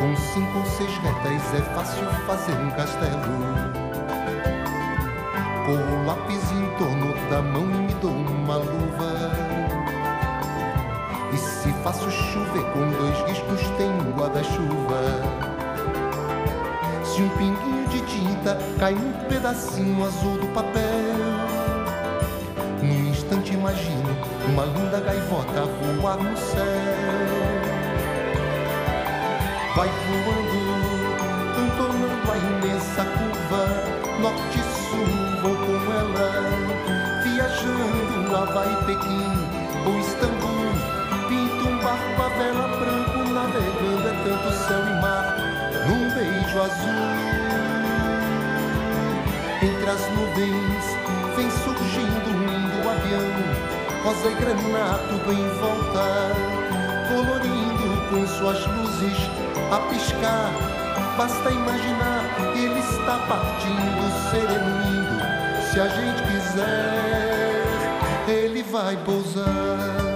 Com 5 ou 6 retas é fácil fazer um castelo. Com o lápis em torno da mão me dou uma luva. E se faço chover com 2 riscos tem um guarda-chuva. Se um pinguinho de tinta cai num pedacinho azul do papel, num instante imagino uma linda gaivota voar no céu. Vai voando, contornando a imensa curva, norte-sul. Vou com ela, viajando Havaí, Pequim ou Istambul. Pinto um barco à vela branco, navegando é tanto céu e mar, num beijo azul. Entre as nuvens vem surgindo um lindo avião, rosa e granato em volta, colorindo com suas luzes a piscar. Basta imaginar, ele está partindo, sereno. Se a gente quiser, ele vai pousar.